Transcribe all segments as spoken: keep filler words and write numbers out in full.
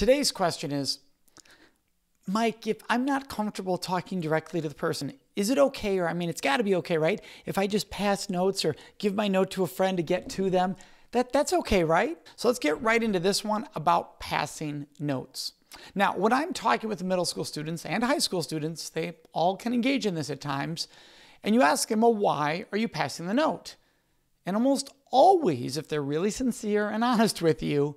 Today's question is, Mike, if I'm not comfortable talking directly to the person, is it okay? Or I mean, it's got to be okay, right? If I just pass notes or give my note to a friend to get to them, that, that's okay, right? So let's get right into this one about passing notes. Now, when I'm talking with middle school students and high school students, they all can engage in this at times. And you ask them, well, why are you passing the note? And almost always, if they're really sincere and honest with you,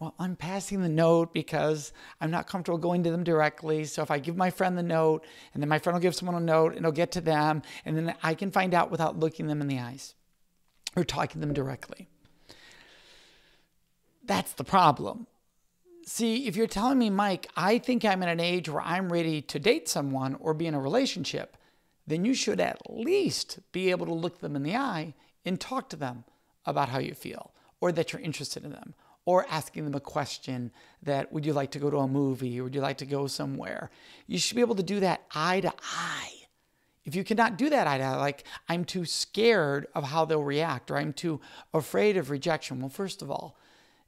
well, I'm passing the note because I'm not comfortable going to them directly. So if I give my friend the note, and then my friend will give someone a note, and it'll get to them, and then I can find out without looking them in the eyes or talking to them directly. That's the problem. See, if you're telling me, Mike, I think I'm at an age where I'm ready to date someone or be in a relationship, then you should at least be able to look them in the eye and talk to them about how you feel, or that you're interested in them, or asking them a question that, would you like to go to a movie, or would you like to go somewhere? You should be able to do that eye to eye. If you cannot do that eye to eye, like, I'm too scared of how they'll react, or I'm too afraid of rejection. Well, first of all,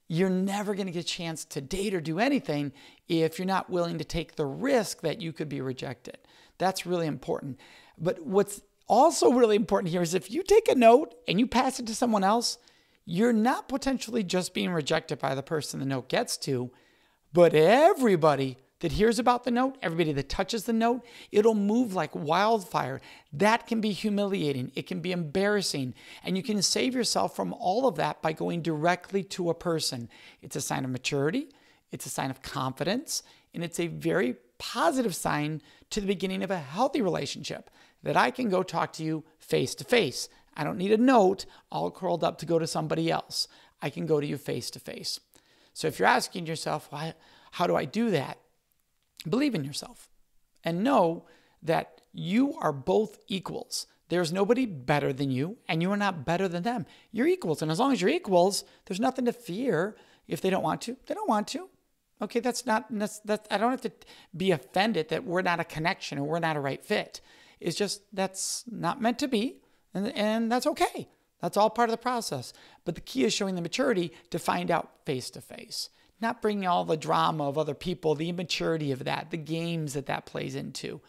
you're never going to get a chance to date or do anything if you're not willing to take the risk that you could be rejected. That's really important. But what's also really important here is if you take a note and you pass it to someone else, you're not potentially just being rejected by the person the note gets to, but everybody that hears about the note, everybody that touches the note, it'll move like wildfire. That can be humiliating. It can be embarrassing. And you can save yourself from all of that by going directly to a person. It's a sign of maturity. It's a sign of confidence. And it's a very positive sign to the beginning of a healthy relationship, that I can go talk to you face to face. I don't need a note all curled up to go to somebody else. I can go to you face to face. So if you're asking yourself, why, how do I do that? Believe in yourself and know that you are both equals. There's nobody better than you, and you are not better than them. You're equals. And as long as you're equals, there's nothing to fear. If they don't want to, they don't want to. Okay, that's not, that's, that's, I don't have to be offended that we're not a connection or we're not a right fit. It's just, that's not meant to be. And, and that's okay. That's all part of the process. But the key is showing the maturity to find out face to face, not bringing all the drama of other people, the immaturity of that, the games that that plays into.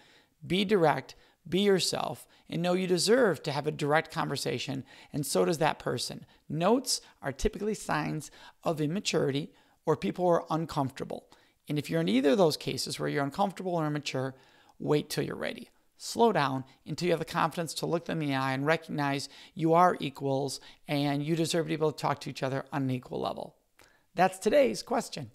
Be direct, be yourself, and know you deserve to have a direct conversation, and so does that person. Notes are typically signs of immaturity or people who are uncomfortable. And if you're in either of those cases where you're uncomfortable or immature, wait till you're ready. Slow down until you have the confidence to look them in the eye and recognize you are equals and you deserve to be able to talk to each other on an equal level. That's today's question.